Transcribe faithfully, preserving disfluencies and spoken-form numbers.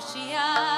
खुशियाँ।